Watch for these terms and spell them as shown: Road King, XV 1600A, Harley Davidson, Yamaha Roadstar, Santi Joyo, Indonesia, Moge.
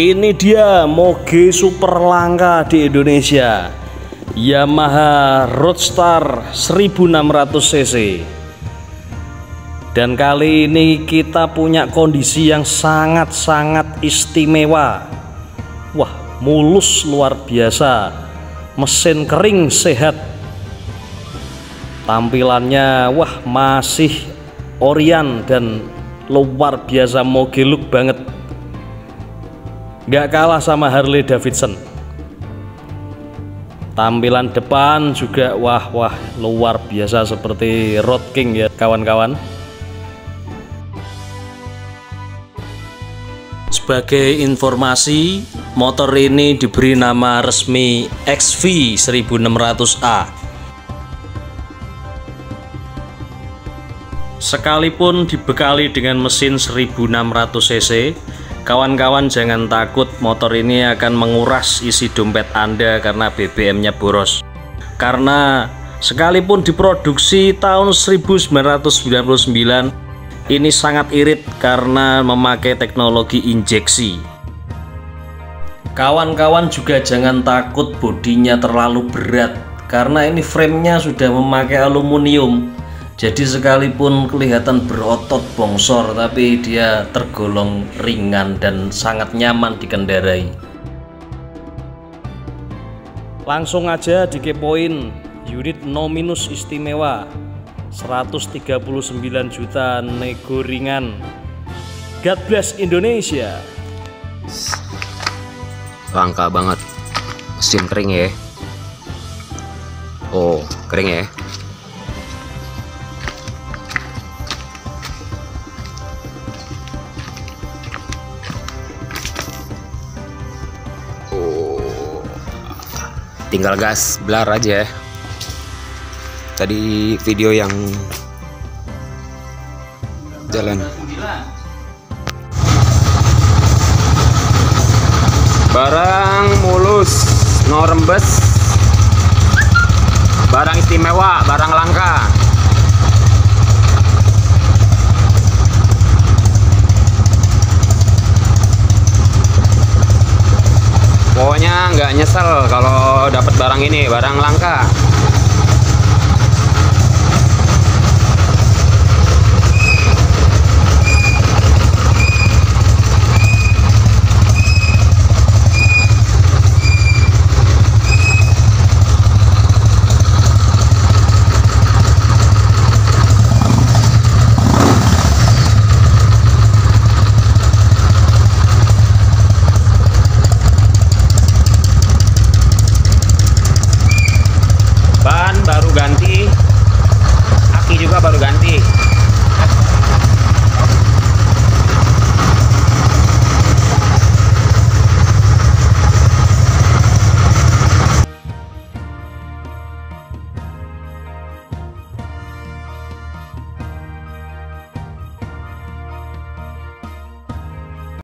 Ini dia moge super langka di Indonesia, Yamaha Roadstar 1600cc. Dan kali ini kita punya kondisi yang sangat-sangat istimewa. Wah, mulus luar biasa, mesin kering sehat, tampilannya wah masih orian dan luar biasa moge look banget. Gak kalah sama Harley Davidson. Tampilan depan juga wah luar biasa seperti Road King ya kawan-kawan. Sebagai informasi, motor ini diberi nama resmi XV 1600A. Sekalipun dibekali dengan mesin 1600cc, kawan-kawan jangan takut motor ini akan menguras isi dompet Anda karena BBM-nya boros. Karena sekalipun diproduksi tahun 1999, ini sangat irit karena memakai teknologi injeksi. Kawan-kawan juga jangan takut bodinya terlalu berat karena ini framenya sudah memakai aluminium. Jadi sekalipun kelihatan berotot bongsor, tapi dia tergolong ringan dan sangat nyaman dikendarai. Langsung aja dikepoin unit nominus istimewa 139 juta nego ringan. God bless Indonesia. Langka banget. Mesin kering ya. Oh, kering ya. Tinggal gas blar aja. Tadi video yang jalan barang mulus, no rembes, barang istimewa, barang langka. Pokoknya nggak nyesel kalau dapat barang ini, barang langka.